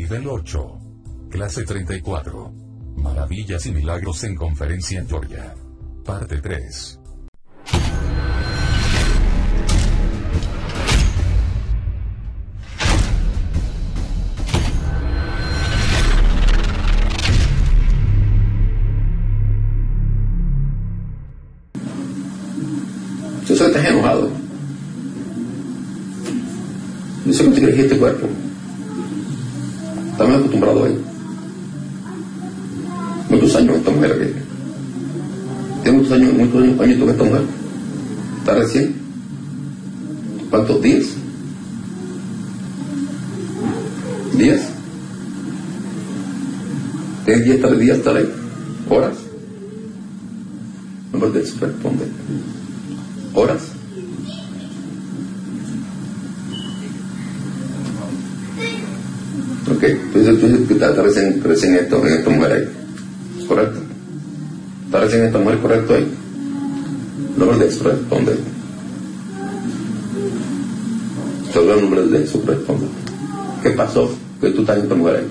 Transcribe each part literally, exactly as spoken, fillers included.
Nivel ocho. Clase treinta y cuatro. Maravillas y milagros en Conferencia en Georgia. Parte tres. Eso estás enojado. Eso no te crees este cuerpo. Estamos acostumbrados a él. Muchos años esta mujer que tiene muchos años, muchos años, años toca esta mujer. Está recién. ¿Cuántos días? ¿Días? ¿Tres días, tres días, tres horas? No me lo responde. ¿Horas? Ok, entonces tú estás recién, recién esto, en esta mujer ahí, ¿correcto? ¿Estás recién en esta mujer correcto ahí? No me lo responde. Solo el nombre de eso responde. ¿Qué pasó? Que tú estás en esta mujer ahí.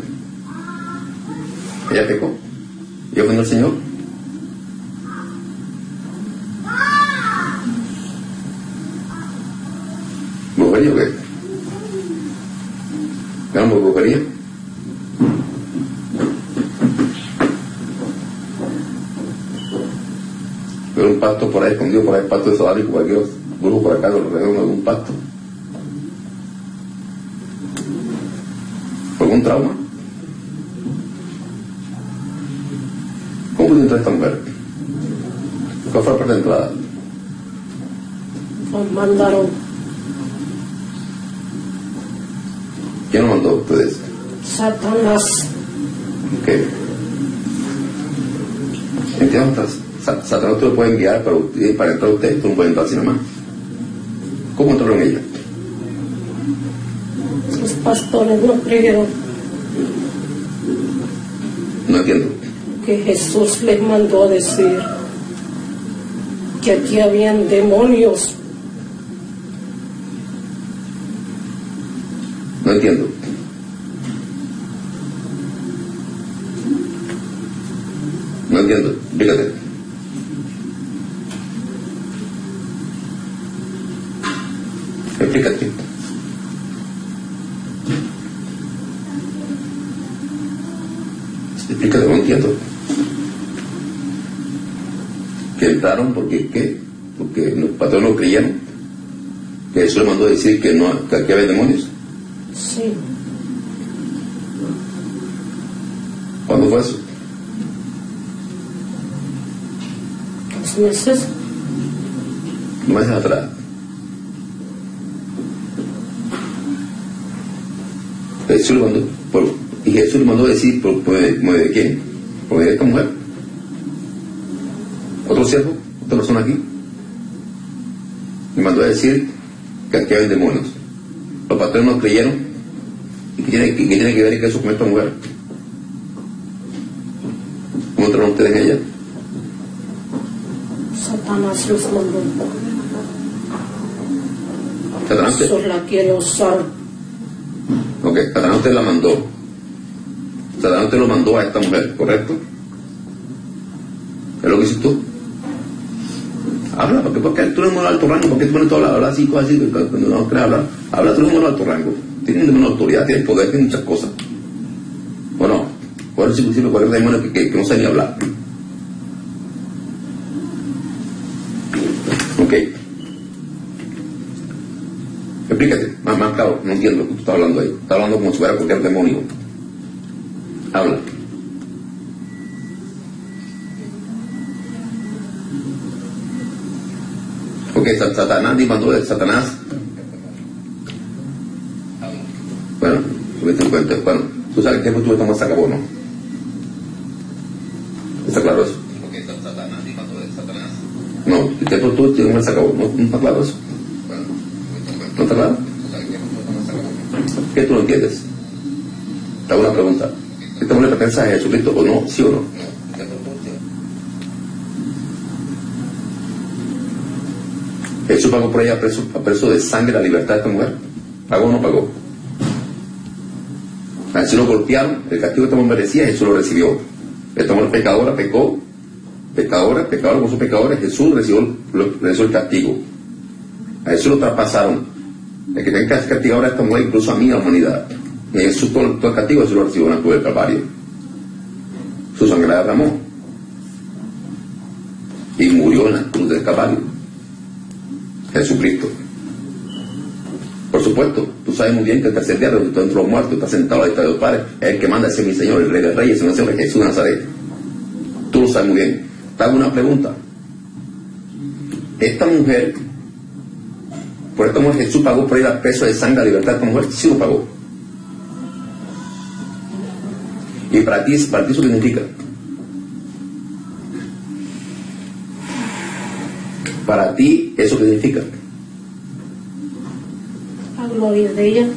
Ella pecó. Yo con el Señor. ¿Brujería o qué? ¿Ganamos brujería? Pero un pasto por ahí escondido, por ahí el pasto de Sodálico, cualquier brujo por acá, lo reúno de un pasto. ¿Por algún trauma? ¿Cómo pudo entrar esta mujer? ¿Cuál fue la parte de entrada? Nos mandaron. ¿Quién lo mandó a ustedes? Satanás. Ok. ¿Entiendes? Satanás te lo puede enviar para, usted, para entrar a usted, tú no puedes entrar así nomás. ¿Cómo entró en ella? Los pastores no creyeron. No entiendo. Que Jesús les mandó a decir que aquí habían demonios. No entiendo. No entiendo. Fíjate. Explícate. Explícate, no entiendo. Que entraron porque ¿qué? Porque los patrones no creyeron. Que Jesús mandó a decir que no, que aquí había demonios. Sí. ¿Cuándo fue eso? Hace meses. Meses atrás. Jesús lo mandó. Por, y Jesús lo mandó a decir por medio de quién. Por medio de esta mujer. Otro siervo, otra persona aquí. Le mandó a decir que aquí hay demonios. Los patrones no creyeron. ¿Qué tiene, qué tiene que ver eso con esta mujer? ¿Cómo entraron ustedes en ella? Satanás los mandó. ¿Satanás? Jesús la quiere usar. Ok, Satanás te la mandó. Satanás te lo mandó a esta mujer, ¿correcto? ¿Qué es lo que hiciste tú? Habla, porque, porque tú eres un alto rango, porque tú pones todo a hablar así, cosas así, cuando no quieres hablar, habla, tú eres un alto rango. Tienen una autoridad, tienen poder, tienen muchas cosas. Bueno, ¿cuál es el principio? ¿Cuál es el demonio que, que, que no sabe ni hablar? Ok. Explícate, más, más claro, no entiendo lo que tú estás hablando ahí. Estás hablando como si fuera cualquier demonio. Habla. Ok, Satanás, ni mandó de Satanás. Bueno, tuviste en cuenta, bueno, tú sabes que tú tomas a cabo, ¿no? ¿Está claro eso? Porque Satanás y cuando es Satanás. No, el tiempo tú tomas a cabo, ¿no? ¿No está claro eso? Bueno, ¿no está claro? ¿Qué tú no entiendes? Te hago una pregunta. ¿Esta mujer pertenece a Jesucristo o no? ¿Sí o no? Jesús pagó por ella a precio, a precio de sangre la libertad de esta mujer. ¿Pagó o no pagó? A Jesús lo golpearon, el castigo que estamos merecía, Jesús lo recibió. Estamos los pecadores, pecó, pecadores, pecadores, por sus pecadores, Jesús recibió, lo, recibió el castigo. A Jesús lo traspasaron. El que tenga que castigar ahora a esta mujer, incluso a mí, a la humanidad. Y Jesús, todo, todo el castigo, Jesús lo recibió en la cruz del Calvario. Su sangre la derramó. Y murió en la cruz del Calvario. Jesucristo. Por supuesto, tú sabes muy bien que el tercer día resucitó entre los muertos, está sentado a la diestra de los padres, es el que manda a ser mi Señor, el Rey de Reyes, el Señor Jesús de Nazaret. Tú lo sabes muy bien. Te hago una pregunta. Esta mujer, por esta mujer Jesús pagó por ir al peso de sangre, a la libertad de esta mujer, sí lo pagó. Y para ti, para ti eso significa. Para ti, ¿eso qué significa? La gloria de ella.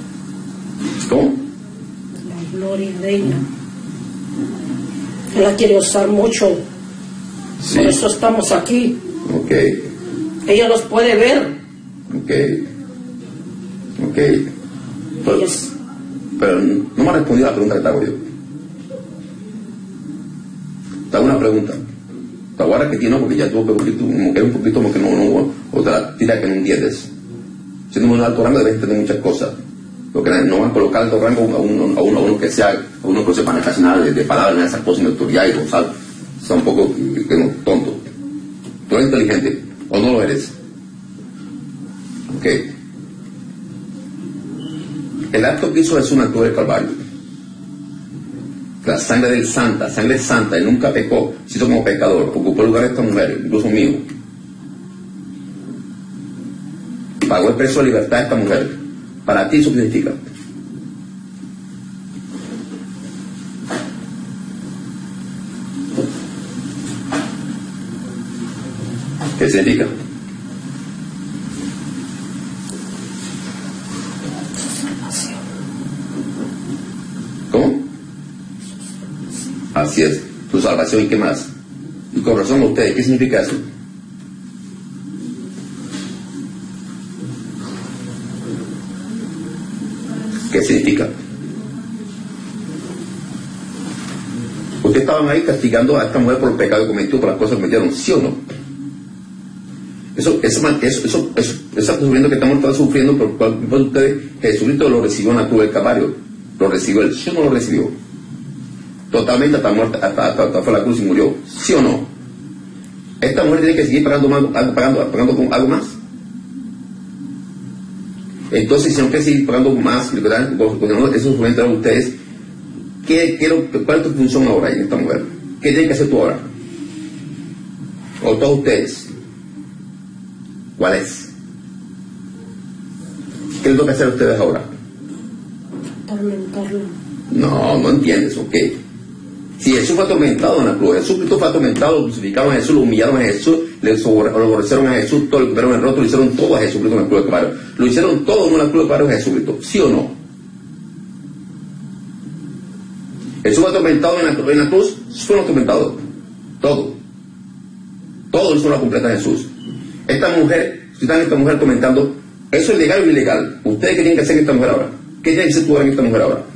¿Cómo? La gloria de ella. Él la quiere usar mucho. Sí. Por eso estamos aquí. Ok. Ella los puede ver. Ok. Ok. Pero, ellos... pero no me ha respondido la pregunta que te hago yo. Te hago una pregunta. Te aguardas que tiene, porque ya tuvo que cumplir un poquito más que no, no, o te la tira que no entiendes. Siendo un alto rango debes entender muchas cosas. Lo que no van a colocar alto rango a uno, a uno, a uno que sea, a uno que sepa casi nada de, de palabras, de esas cosas, de autoridad y gozar. O sea, un poco que no, tonto. Tú eres inteligente, o no lo eres. Ok. El acto que hizo Jesús en la cruz del Calvario. La sangre del santa, sangre santa, él nunca pecó, se hizo como pecador, ocupó el lugar de esta mujer, incluso mío. Pagó el precio de libertad de esta mujer. Para ti eso significa. ¿Qué significa? Así es, tu salvación y qué más. Y con razón a ustedes, ¿qué significa eso? ¿Qué significa? Ustedes estaban ahí castigando a esta mujer por el pecado que cometió, por las cosas que cometieron, ¿sí o no? Eso, eso, eso, eso, eso, eso sufrimiento que estamos todos sufriendo, por cual por ustedes, Jesucristo lo recibió en la cruz del Calvario. Lo recibió él, ¿sí o no lo recibió? Totalmente hasta muerta, hasta, hasta, hasta fue la cruz y murió. ¿Sí o no? Esta mujer tiene que seguir pagando, pagando, pagando, pagando algo más. Entonces, si no quiere seguir pagando más, ¿verdad? Eso es un a ustedes. ¿Qué, qué, ¿Cuál es tu función ahora en esta mujer? ¿Qué tiene que hacer tú ahora? O todos ustedes. ¿Cuál es? ¿Qué le toca hacer a ustedes ahora? Tormentarlo. No, no entiendes, ok. Si Jesús fue atormentado en la cruz, Jesucristo fue atormentado, lo crucificaron a Jesús, lo humillaron a Jesús, le aborrecieron a Jesús, todo, le quitaron el rostro, lo hicieron todo a Jesucristo en la cruz de Calvario. Lo hicieron todo en una cruz de Calvario a Jesucristo, ¿sí o no? Jesús fue atormentado en la, en la cruz, fueron atormentados. Todo. Todo eso lo completa Jesús. Esta mujer, si están esta mujer comentando, eso es legal o ilegal. ¿Ustedes qué tienen que hacer en esta mujer ahora? ¿Qué tienen que hacer tú en esta mujer ahora?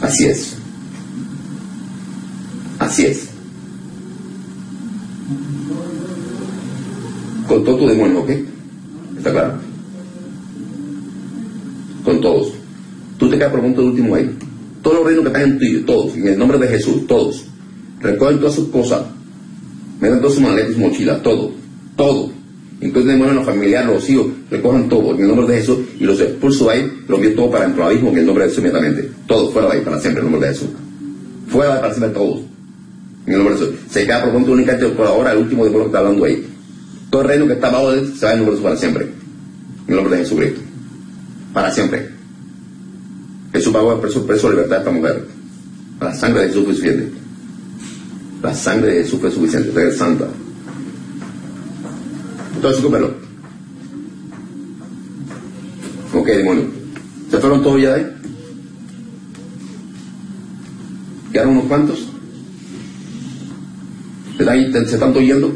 Así es. Así es. Con todo tu demonio, ¿ok? ¿Está claro? Con todos. Tú te quedas por el punto del último ahí. Todos los reinos que están en tuyo, todos, en el nombre de Jesús, todos. Recogen todas sus cosas. Metan todas sus maletas, sus mochilas, todo. Todo. Incluso demoran los familiares, los hijos, recojan todo en el nombre de Jesús y los expulso ahí, los envío todo para el abismo en el nombre de Jesús inmediatamente. Todos fuera de ahí para siempre en el nombre de Jesús. Fuera de ahí para siempre todos. En el nombre de Jesús. Se queda por contra únicamente por ahora el último demonio que está hablando ahí. Todo el reino que está abajo de él se va en el nombre de Jesús para siempre. En el nombre de Jesucristo. Para siempre. Jesús pagó el precio, precio de libertad de esta mujer. La sangre de Jesús fue suficiente. La sangre de Jesús fue suficiente. Usted es santa. Entonces, cómelo. Ok, demonio. ¿Se fueron todos ya de ahí? ¿Quedaron unos cuantos? ¿Se están todos yendo?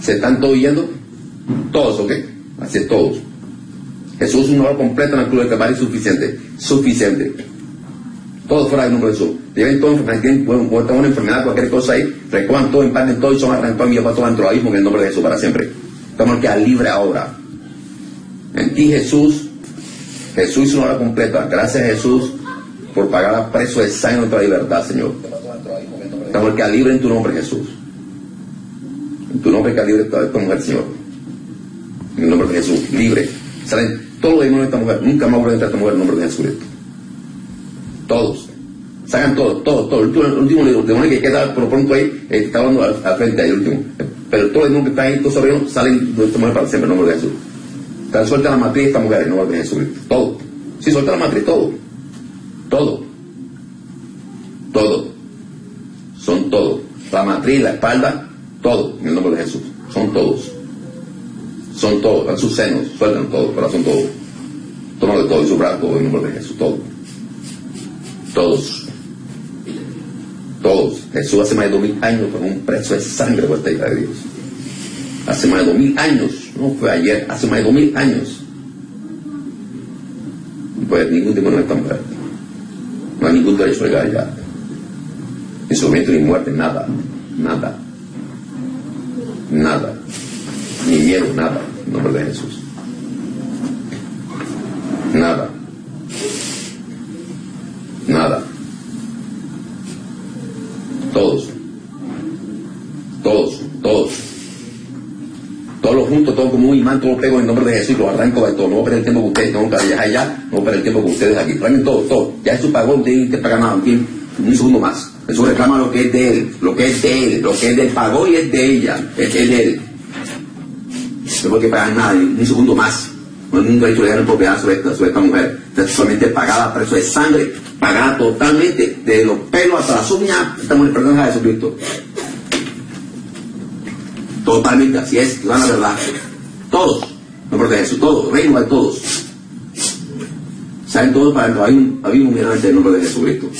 ¿Se están todos yendo? Todos, ok. hacia todos. Jesús, un valor completo en la cruz del Calvario, suficiente, suficiente. Todo fuera del número de Jesús. Lleven todo, tienen una enfermedad, cualquier cosa ahí, recojan todo, empaten todo y son arrancados míos para todo dentro del abismo en el nombre de Jesús para siempre. Estamos que a libre ahora. En ti Jesús, Jesús hizo una obra completa. Gracias a Jesús por pagar a precio de sangre nuestra libertad, Señor. Estamos que a libre en tu nombre, Jesús. En tu nombre que a libre esta mujer, Señor. En el nombre de Jesús, libre. Salen todos los demonios de esta mujer. Nunca más vuelven a entrar esta mujer en el nombre de Jesucristo. Todos. Sacan todo, todo, todo. El último, el último demonio que queda por pronto ahí, eh, está hablando al, al frente ahí, el último. Pero todos los demonios que están ahí, todos sabemos, salen de esta mujer para siempre en el nombre de Jesús. Están suelta la matriz de esta mujer en el nombre de Jesucristo. Todo. Sí, suelta la matriz, todo. Todo. Todo. Son todos. La matriz, la espalda, todo en el nombre de Jesús. Son todos. Son todos, en sus senos, sueltan todo, corazón todo, toma de todo y su brazo todo, en nombre de Jesús, todo. Todos, todos. Jesús hace más de dos mil años pagó un precio de sangre por esta hija de Dios. Hace más de dos mil años, no fue ayer, hace más de dos mil años. No puede haber ningún demonio en esta mujer. No hay ningún derecho legal ya. Ni sufrimiento ni muerte, nada, nada, nada. Ni miedo, nada, en nombre de Jesús. Nada. Nada. Todos. Todos, todos. Todos los juntos, todos como un imán, todos los pego en el nombre de Jesús y los arranco de todo. No voy a perder el tiempo que ustedes, tengo que viajar allá, no voy a perder el tiempo que ustedes aquí. Traen todo, todo. Ya Jesús pagó, ustedes no pagan nada, ¿entiendes? Un segundo más. Jesús reclama lo que es de él, lo que es de él, lo que es de él, pagó y es de ella, es de él. No hay que pagar nada, ni un segundo más. No hay ningún derecho legal en propiedad sobre esta, sobre esta mujer. Está totalmente pagada a precio de sangre, pagada totalmente, de los pelos hasta las uñas. Esta mujer pertenece a Jesucristo. Totalmente, así es, la verdad. Todos, no protege Jesús, todos, reino de todos. Salen todos para dentro, hay un mirante en el nombre de Jesucristo.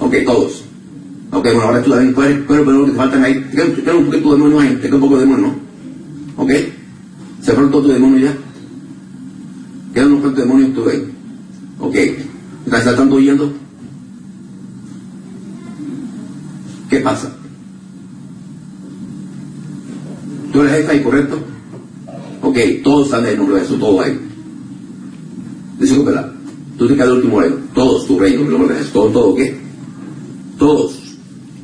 Ok, todos. Ok, bueno, ahora tú también, ¿cuáles demonios que te faltan ahí? Te quedan un poquito de demonios ahí, te quedan un poco de demonios, ¿no? ¿Ok? ¿Se fueron todos tus demonios ya? ¿Quedan unos cuantos demonios tú ahí? ¿Ok? ¿Estás saltando huyendo? ¿Qué pasa? ¿Tú eres esta ahí, correcto? Ok, todos salen del nombre de Jesús, todos ahí. Disculpela, tú te quedas el último reino, todos tu reino, el nombre de Jesús, todos, todos, ¿ok? Todos.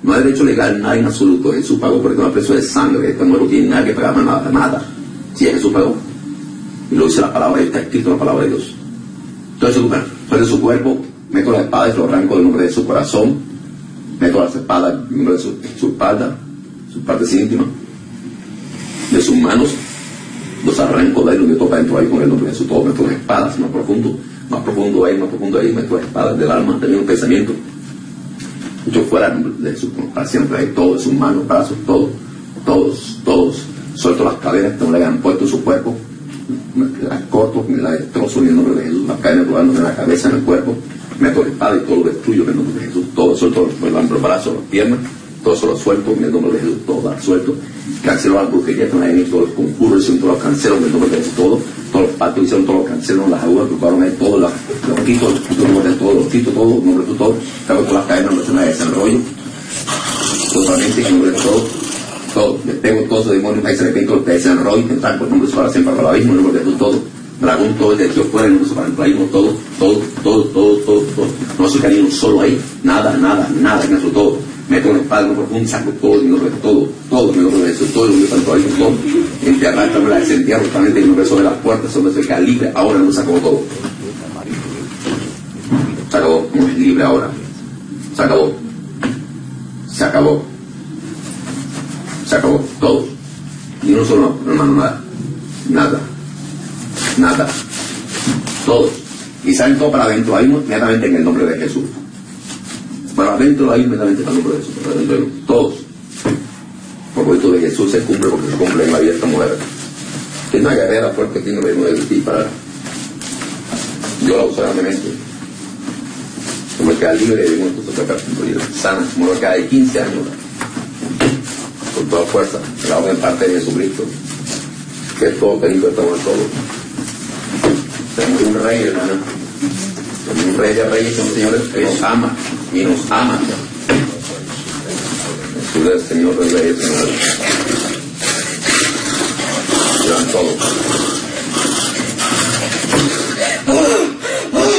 No hay derecho legal, nada en absoluto. Jesús pagó por el precio de sangre. Esta mujer no tiene nada que pagar, nada, nada. Si sí, Jesús pagó. Y lo dice la palabra, está escrito la palabra de Dios. Entonces, suelto su cuerpo, meto las espadas, lo arranco del nombre de su corazón, meto las espadas, el nombre de su, su espalda, sus partes íntimas, de sus manos, los arranco de ahí, los meto para dentro ahí con el nombre de Jesús. Todo meto las espadas, más profundo, más profundo ahí, más profundo ahí, meto las espadas del alma, también un pensamiento. Yo fuera de su para siempre, de todo, de sus manos, brazos, todo, todos, todos. Suelto las cadenas, no le han puesto en su cuerpo, me las corto, me las destrozo en el nombre de Jesús, las cadenas rodándome en la cabeza, en el cuerpo, meto la espada y todo lo destruyo en el nombre de Jesús, todo, suelto los brazos, las piernas, todo se lo suelto en el nombre de Jesús, todo lo suelto, cancelo las brujerías, todos los conjuros, todos los cancelo en el nombre de Jesús, todo, todos los pactos hicieron, todos los cancelos, las agujas, ocuparon ahí, todos los quitos, todos los quitos, todos, nombre de todo, traigo todas las cadenas, no se desarrollo, totalmente, en nombre de todo, todo, les pego todos esos demonios, ahí se arrepiento, los desenrollo, intentan por nombre de para siempre, para el abismo, en nombre de Jesús, todo, dragón, todo, el de Dios fuera, en nombre para el abismo, todo, todo, todo, todo, todo, todo, no se cae ni un solo ahí, nada, nada, nada, en eso todo, meto en el padre, un saco todo, en nombre de todo, todo, en nombre de Jesús, todo, en nombre de Jesús, todo, enterrar, también la desentierro, totalmente, en nombre sobre las puertas, sobre el calibre, ahora lo saco todo. Se acabó, no es libre ahora. Se acabó. Se acabó. Se acabó. Todo. Y no solo, hermano, nada. Nada. Nada. Todo. Y salen todo para adentro ahí inmediatamente en el nombre de Jesús. Para adentro ahí inmediatamente en el nombre de Jesús. Para adentro ahí. Todos. Por esto de Jesús se cumple porque se cumple en la vida esta mujer. Es una guerrera fuerte que tiene el reino de ti para. Yo la uso grandemente. Como el que libre de muertos, sana, como el que de quince años, con toda fuerza, la orden parte de Jesucristo, que toca y lo toma todo. Tenemos un rey, hermano. Tenemos un rey de reyes, un Señor que nos ama y nos ama. Jesús es Señor de reyes, hermano. Llevan todo.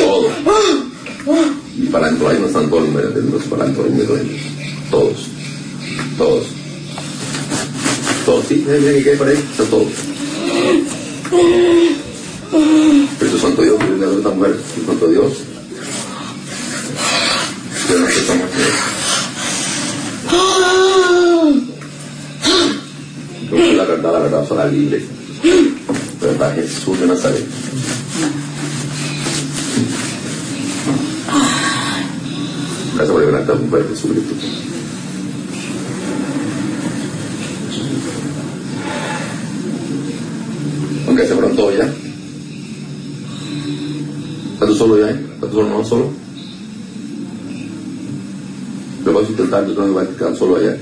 Todo. Y para entrar hay unos santos, los para entrar muy dueños. Todos. Todos. Todos, sí, miren, miren, ¿qué hay para ahí? Son todos. Cristo Santo Dios, miren a esta mujer, Cristo Santo Dios. Yo no sé cómo hacer. Porque la verdad, la verdad, será libre. La verdad, Jesús de Nazaret. Gracias por liberar a esta mujer, Jesucristo. Que se brotó ya. ¿Estás tú solo ya? ¿Estás tú solo no solo? Lo vas a intentar, tú no te vas a quedar solo allá.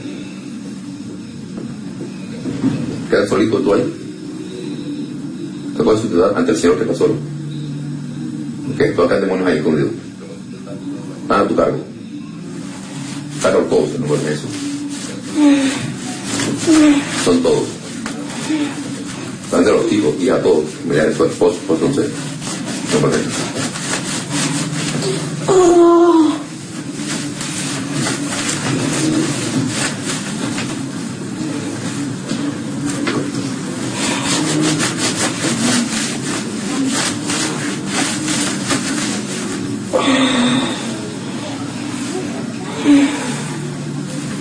Quedas solito tú ahí. Te vas a intentar ante el Señor que estás solo. Que tú acá demonios ahí escondidos. Nada a tu cargo. Saca los todos, no vuelven eso. Son todos. De los hijos y a todos, mirar a su esposo, pues no sé, no por eso. Oh.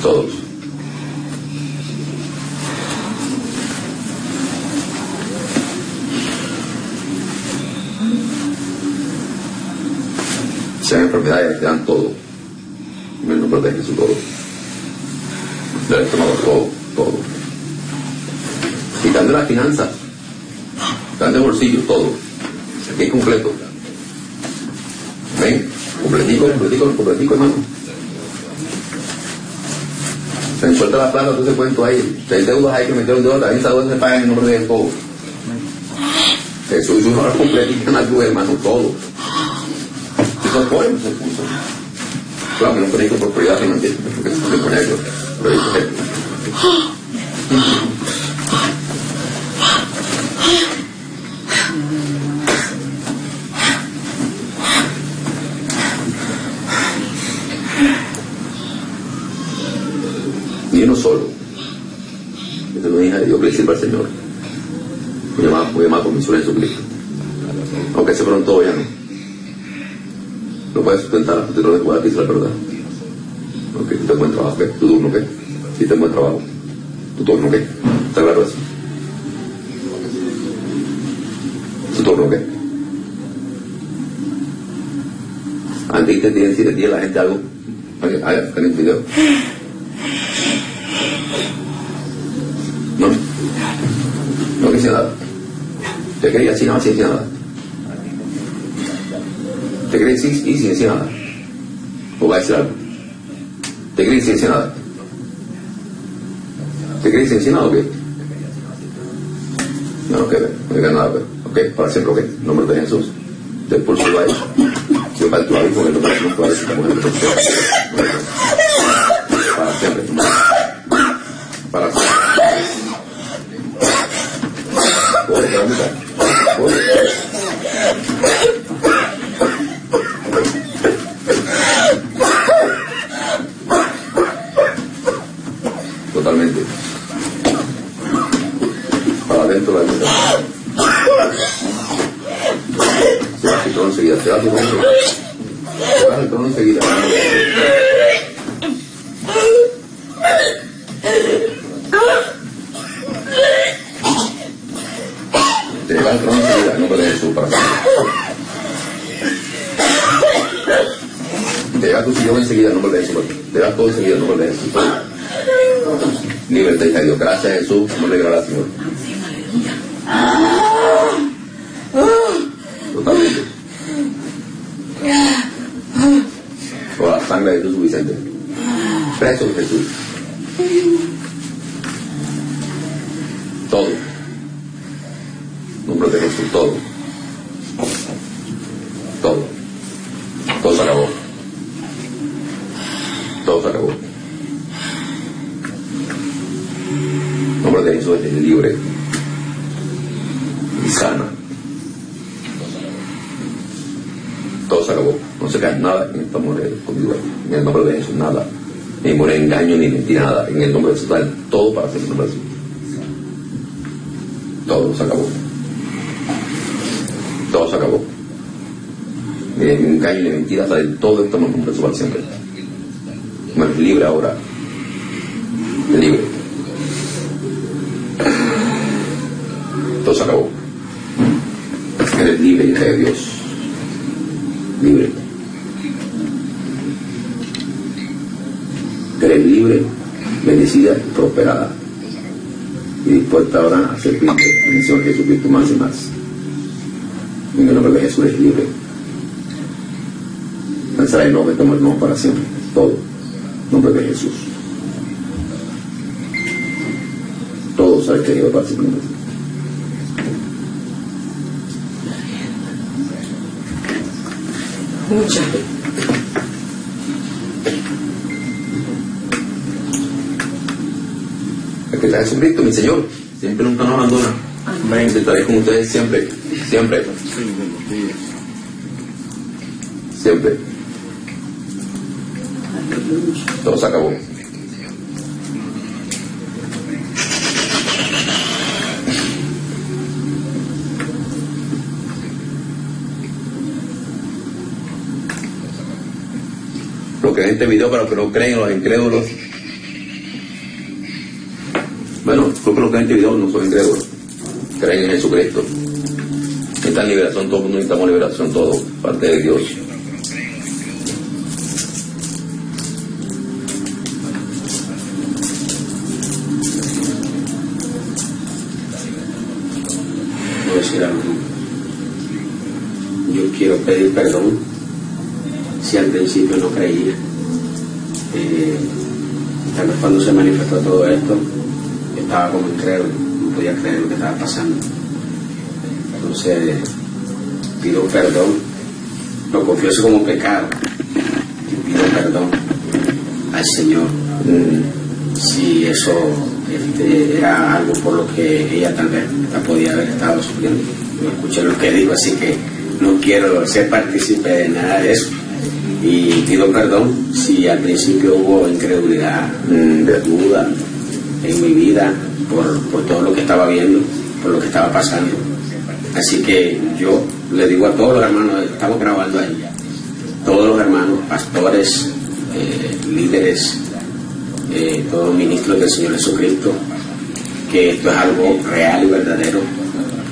Todos. Sean enfermedades, te dan todo. En el nombre de Jesús, todo. Te han tomado todo, todo. Y te dan de las finanzas. Te dan de bolsillo, todo. Aquí completo. Ven, completico, completico, completico, hermano. Se me suelta la plata, tú se cuento ahí. Te deudas ahí que metieron deudas, también esas deudas se pagan en el nombre de todo. Jesús es una hora completita en la luz, hermano, todo. No podemos hacer curso. Claro, no conecto por prioridad financiera, porque no se pone algo. Pero eso es. Y uno solo. Yo tengo una hija de Dios que le sirva al Señor. Voy a llamar, voy a llamar por mi suelo en su Cristo. Aunque se pronto ya no. Lo puedes sustentar, te lo dejo a ti, es la verdad. Ok, tú te buen trabajo, ¿qué? Tu turno, ¿qué? Si te buen trabajo. Tu turno, ¿qué? ¿Está claro eso? Tu turno, ¿qué? Antes te tienen si le tiene la gente algo. Hagan un video. No. No quise nada. Yo quería así, no, así, así, nada. Te crees y sin decir nada. O va a decir algo. Te crees y sin decir nada. Te crees y sin decir nada, ¿ok? No, no queda, no queda nada, ¿ok? Para siempre, ¿ok? Nombre de Jesús. Te pulso el baile. Yo para tu aviso, el nombre de Jesús, para siempre. Para siempre. Para siempre. Oye, te va a gustar. Oye. Totalmente. Para adentro de la vida. Se va a quitar enseguida, se va a quitar enseguida. Se va a quitar enseguida. Se va a quitar enseguida, no perdés su para acá. Te va a conseguir enseguida, no perdés su. Te va a todo enseguida, no perdés su. Libertad a Dios, gracias a Jesús, vamos a alegrar al Señor. Totalmente. Con la sangre de Jesús suficiente. Preso de Jesús. Todo. Lo protegemos con todo. Todo. Todo se acabó. Todo se acabó. No protegemos desde libre y sana. Todo se acabó. No se cae nada en esta moneda conmigo. En el nombre de Jesús, nada. Ni morir engaño, ni mentir, nada. En el nombre de Jesús, todo para hacer el nombre de Jesús. Todo se acabó. Todo se acabó. Ni engaño, ni mentira, sale todo esto en el nombre de Jesús para siempre. Me eres libre ahora. Libre. Todo se acabó. Eres libre, hija de Dios. Libre. Eres libre, bendecida, prosperada. Y dispuesta ahora a servirte en el Señor Jesucristo más y más. En el nombre de Jesús eres libre. Lanzará el nombre, toma el nombre para siempre. Todo. En nombre de Jesús. Todo será extendido para siempre. Muchas gracias. Que está Jesucristo, mi Señor, siempre nunca nos abandona. Amén. Estaré con ustedes siempre, siempre, siempre. Todo se acabó. Lo que en este video, para los que no creen, los incrédulos. Bueno, creo que los que en este video no son incrédulos, creen en Jesucristo. Esta liberación, todo el mundo necesitamos liberación, todo, parte de Dios. Voy a decir algo. Yo quiero pedir perdón si al principio no creía. Eh, tal vez cuando se manifestó todo esto, estaba como incrédulo, no podía creer lo que estaba pasando. Entonces pido perdón, lo confieso como pecado y pido perdón al Señor. Mm. Si eso este, era algo por lo que ella tal vez podía haber estado sufriendo. No escuché lo que digo, así que no quiero ser partícipe de nada de eso. Y pido perdón si al principio hubo incredulidad, mm, de duda en mi vida, por, por todo lo que estaba viendo, por lo que estaba pasando. Así que yo le digo a todos los hermanos, estamos grabando ahí, todos los hermanos, pastores, eh, líderes, eh, todos ministros del Señor Jesucristo, que esto es algo real y verdadero.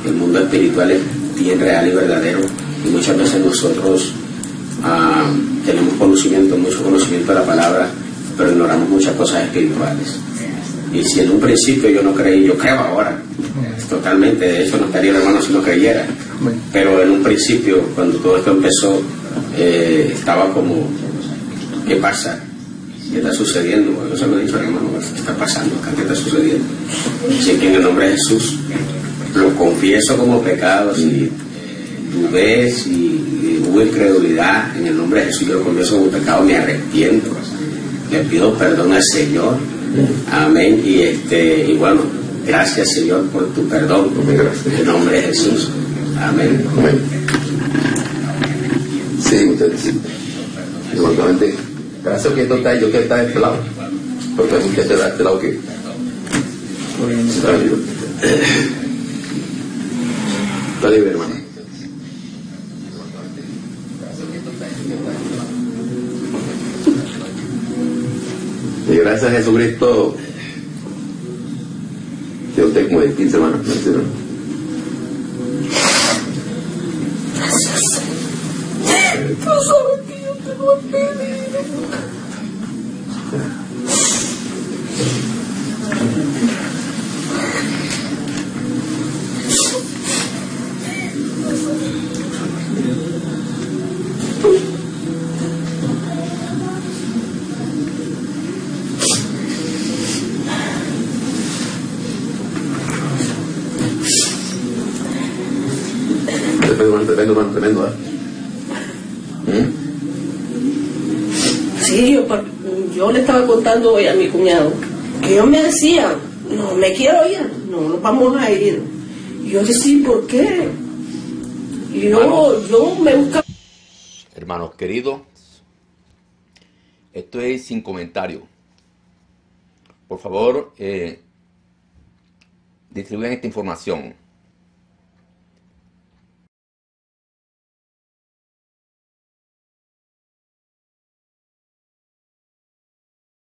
El mundo espiritual es bien real y verdadero, y muchas veces nosotros ah, tenemos conocimiento, mucho conocimiento de la palabra, pero ignoramos muchas cosas espirituales. Y si en un principio yo no creí, yo creo ahora, totalmente. De hecho, no estaría el hermano si no creyera. Pero en un principio, cuando todo esto empezó, eh, estaba como, ¿qué pasa? ¿Qué está sucediendo? Yo se lo he dicho al hermano, ¿qué está pasando acá? ¿Qué está sucediendo? Así que en el nombre de Jesús, lo confieso como pecado. Si dudé, si hubo incredulidad, en el nombre de Jesús yo lo confieso como pecado, me arrepiento. Le pido perdón al Señor. Amén. Y este y bueno, gracias Señor por tu perdón. En el nombre de Jesús. Amén. Amén. Sí, ustedes sí. Igualmente, gracias que esto está, yo quiero estar de este lado. Porque hay mucha gente de este lado que. Está libre, hermano. Y gracias a Jesucristo, yo tengo como de quince semanas. Gracias. Tú sabes que yo te voy a pedir. tremendo, tremendo, tremendo, tremendo, ¿eh? ¿Mm? Sí, yo, yo le estaba contando hoy a mi cuñado que yo me decía, no me quiero ir, no nos vamos a ir. Y yo decía, ¿por qué? Y yo, yo me buscaba. Hermanos queridos, esto es sin comentario. Por favor, eh, distribuyan esta información.